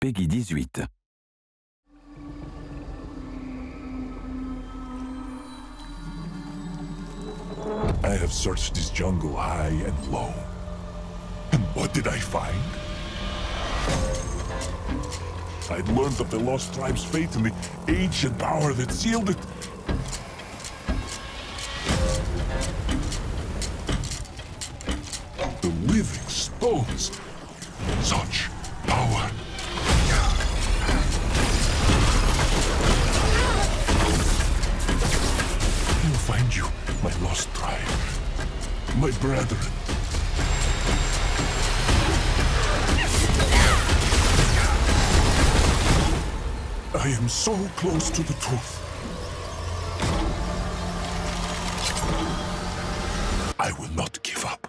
Peggy 18. I have searched this jungle high and low. And what did I find? I'd learned of the lost tribe's fate and the ancient power that sealed it. The living stones. Such power. I'll find you, my lost tribe. My brethren. I am so close to the truth. I will not give up.